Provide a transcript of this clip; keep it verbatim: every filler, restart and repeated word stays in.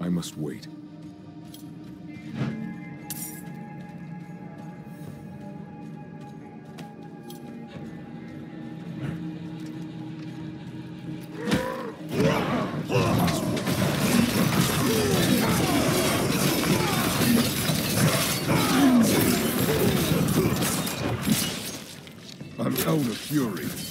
I must wait. I'm out of fury.